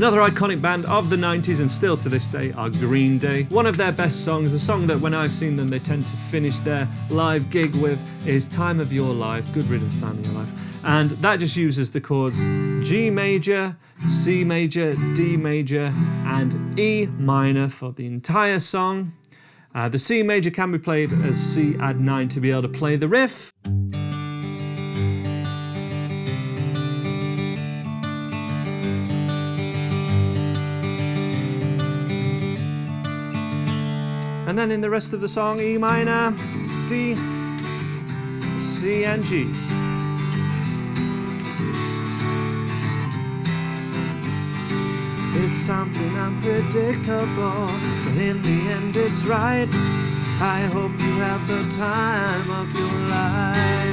Another iconic band of the 90s and still to this day are Green Day. One of their best songs, the song that when I've seen them they tend to finish their live gig with, is Time of Your Life, Good Riddance Time of Your Life. And that just uses the chords G major, C major, D major and E minor for the entire song. The C major can be played as C add 9 to be able to play the riff. And then in the rest of the song, E minor, D, C and G. It's something unpredictable, but in the end it's right. I hope you have the time of your life.